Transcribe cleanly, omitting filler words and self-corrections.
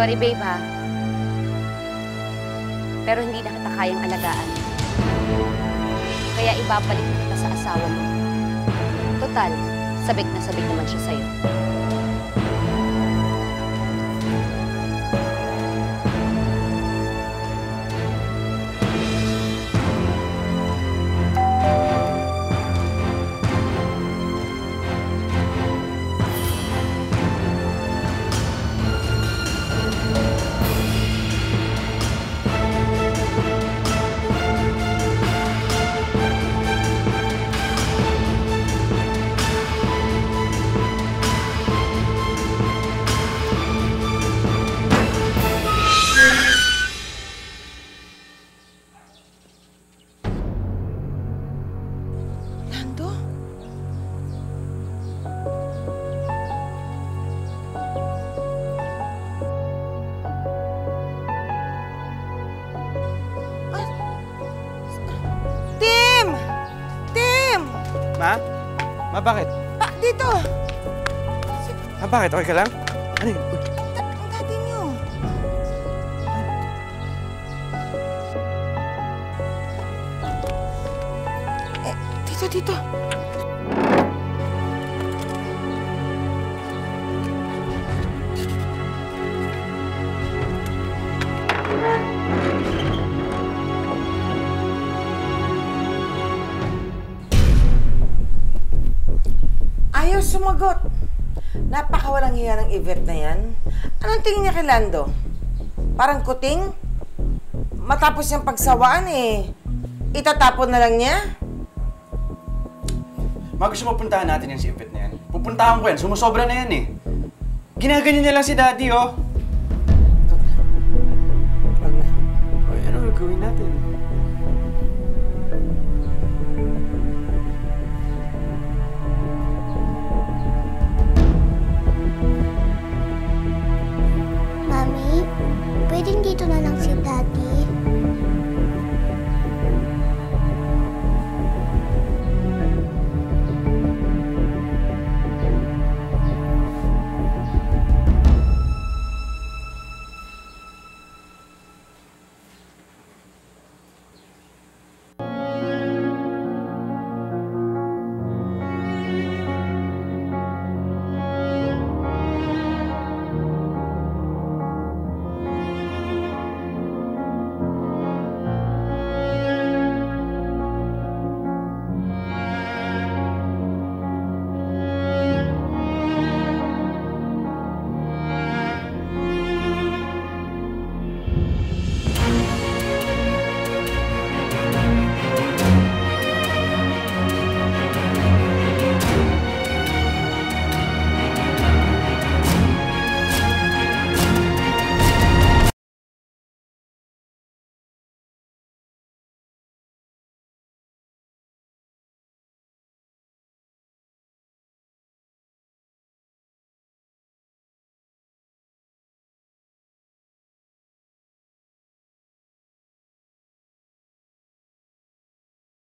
Sorry, babe, ha? Pero hindi na kita kayang alagaan. Kaya ibabalik kita sa asawa mo. Total, sabik na sabik naman siya sa'yo. Ma? Ma, bakit? Pa, dito! Ma, bakit? Okay ka lang? Ano yun? Ang dati niyo! Eh, dito, dito! Sumagot. Napakawalang hiya ng Yvette na yan. Anong tingin niya kay Lando? Parang kuting? Matapos niyang pagsawaan eh. Itatapon na lang niya? Ma, gusto mapuntahan natin yan si Yvette na yan. Pupuntahan ko yan. Sumusobra na yan eh. Ginaganyan niya lang si Daddy, oh. Huwag na. Huwag na. Ano gawin natin?